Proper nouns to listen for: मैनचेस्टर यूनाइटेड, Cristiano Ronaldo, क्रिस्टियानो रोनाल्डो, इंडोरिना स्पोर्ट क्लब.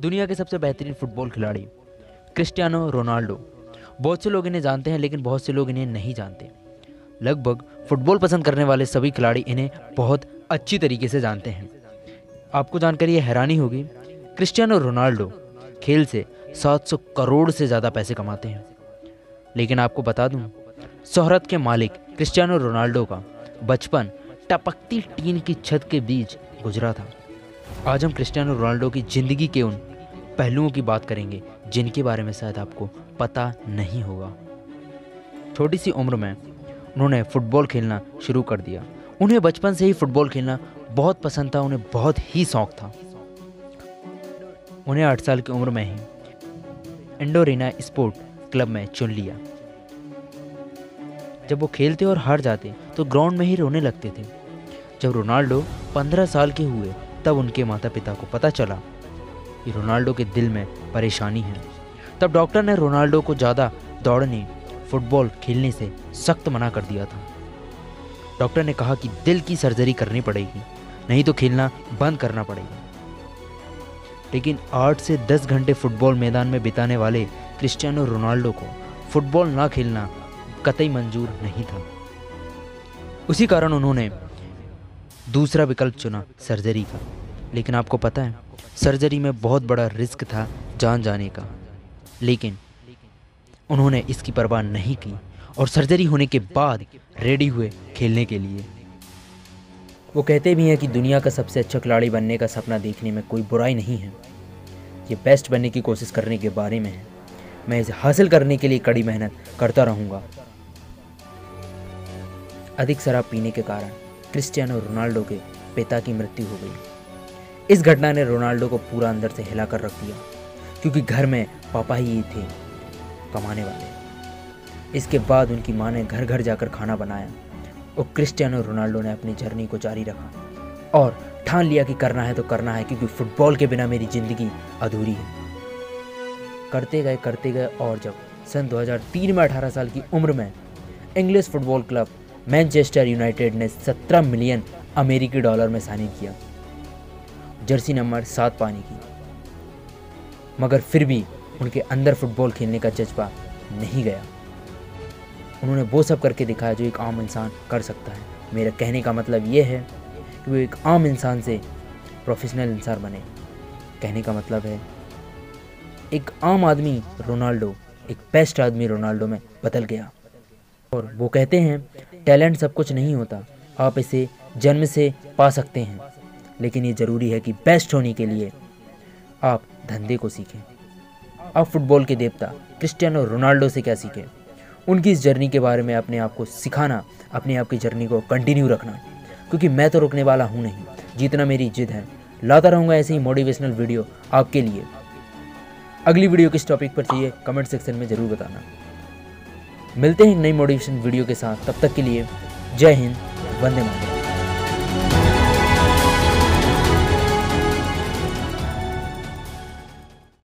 दुनिया के सबसे बेहतरीन फुटबॉल खिलाड़ी क्रिस्टियानो रोनाल्डो। बहुत से लोग इन्हें जानते हैं लेकिन बहुत से लोग इन्हें नहीं जानते। लगभग फुटबॉल पसंद करने वाले सभी खिलाड़ी इन्हें बहुत अच्छी तरीके से जानते हैं। आपको जानकर ये हैरानी होगी, क्रिस्टियानो रोनाल्डो खेल से 700 करोड़ से ज़्यादा पैसे कमाते हैं। लेकिन आपको बता दूं, शोहरत के मालिक क्रिस्टियानो रोनाल्डो का बचपन टपकती टीन की छत के बीच गुजरा था। आज हम क्रिस्टियानो रोनाल्डो की ज़िंदगी के उन पहलुओं की बात करेंगे जिनके बारे में शायद आपको पता नहीं होगा। छोटी सी उम्र में उन्होंने फुटबॉल खेलना शुरू कर दिया। उन्हें बचपन से ही फुटबॉल खेलना बहुत पसंद था, उन्हें बहुत ही शौक था। उन्हें 8 साल की उम्र में ही इंडोरिना स्पोर्ट क्लब में चुन लिया। जब वो खेलते और हार जाते तो ग्राउंड में ही रोने लगते थे। जब रोनाल्डो 15 साल के हुए तब उनके माता पिता को पता चला कि रोनाल्डो के दिल में परेशानी है। तब डॉक्टर ने रोनाल्डो को ज़्यादा दौड़ने, फुटबॉल खेलने से सख्त मना कर दिया था। डॉक्टर ने कहा कि दिल की सर्जरी करनी पड़ेगी, नहीं तो खेलना बंद करना पड़ेगा। लेकिन 8 से 10 घंटे फुटबॉल मैदान में बिताने वाले क्रिस्टियानो रोनाल्डो को फुटबॉल ना खेलना कतई मंजूर नहीं था। उसी कारण उन्होंने दूसरा विकल्प चुना, सर्जरी का। लेकिन आपको पता है, सर्जरी में बहुत बड़ा रिस्क था जान जाने का। लेकिन उन्होंने इसकी परवाह नहीं की और सर्जरी होने के बाद रेडी हुए खेलने के लिए। वो कहते भी हैं कि दुनिया का सबसे अच्छा खिलाड़ी बनने का सपना देखने में कोई बुराई नहीं है। ये बेस्ट बनने की कोशिश करने के बारे में है। मैं इसे हासिल करने के लिए कड़ी मेहनत करता रहूँगा। अधिक शराब पीने के कारण क्रिस्टियानो रोनाल्डो के पिता की मृत्यु हो गई। इस घटना ने रोनाल्डो को पूरा अंदर से हिला कर रख दिया, क्योंकि घर में पापा ही थे कमाने वाले। इसके बाद उनकी माँ ने घर घर जाकर खाना बनाया और क्रिस्टियानो रोनाल्डो ने अपनी जर्नी को जारी रखा और ठान लिया कि करना है तो करना है, क्योंकि फुटबॉल के बिना मेरी ज़िंदगी अधूरी है। करते गए और जब सन 2003 में 18 साल की उम्र में English football club मैनचेस्टर यूनाइटेड ने 17 मिलियन अमेरिकी डॉलर में साइन किया, जर्सी नंबर 7 पाने की। मगर फिर भी उनके अंदर फुटबॉल खेलने का जज्बा नहीं गया। उन्होंने वो सब करके दिखाया जो एक आम इंसान कर सकता है। मेरा कहने का मतलब ये है कि वो एक आम इंसान से प्रोफेशनल इंसान बने। कहने का मतलब है, एक आम आदमी रोनाल्डो एक बेस्ट आदमी रोनाल्डो में बदल गया। और वो कहते हैं, टैलेंट सब कुछ नहीं होता, आप इसे जन्म से पा सकते हैं, लेकिन ये ज़रूरी है कि बेस्ट होने के लिए आप धंधे को सीखें। आप फुटबॉल के देवता क्रिस्टियानो रोनाल्डो से क्या सीखें? उनकी इस जर्नी के बारे में अपने आप को सिखाना, अपने आप की जर्नी को कंटिन्यू रखना, क्योंकि मैं तो रुकने वाला हूँ नहीं। जीतना मेरी जिद है। लाता रहूँगा ऐसे ही मोटिवेशनल वीडियो आपके लिए। अगली वीडियो किस टॉपिक पर चाहिए, कमेंट सेक्शन में ज़रूर बताना। मिलते हैं नई मोटिवेशन वीडियो के साथ, तब तक के लिए जय हिंद, वंदे मातरम।